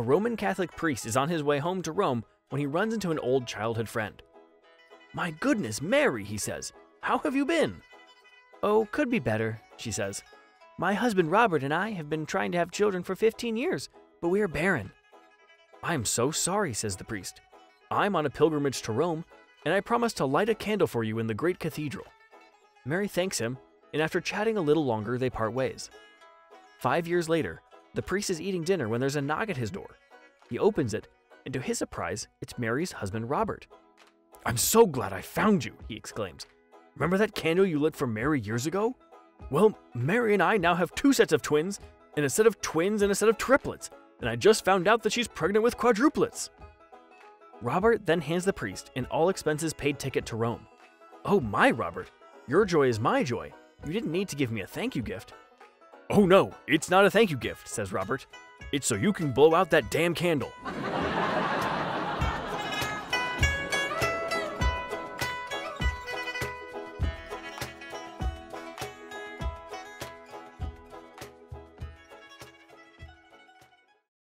A Roman Catholic priest is on his way home to Rome when he runs into an old childhood friend. "My goodness, Mary," he says, "how have you been?" "Oh, could be better," she says. "My husband Robert and I have been trying to have children for 15 years, but we are barren." "I'm so sorry," says the priest. "I'm on a pilgrimage to Rome, and I promised to light a candle for you in the great cathedral." Mary thanks him, and after chatting a little longer, they part ways. 5 years later, the priest is eating dinner when there's a knock at his door. He opens it, and to his surprise, it's Mary's husband Robert. "I'm so glad I found you," he exclaims. "Remember that candle you lit for Mary years ago? Well, Mary and I now have two sets of twins, and a set of twins and a set of triplets, and I just found out that she's pregnant with quadruplets." Robert then hands the priest an all-expenses-paid ticket to Rome. "Oh my, Robert, your joy is my joy. You didn't need to give me a thank you gift." "Oh no, it's not a thank you gift," says Robert. "It's so you can blow out that damn candle."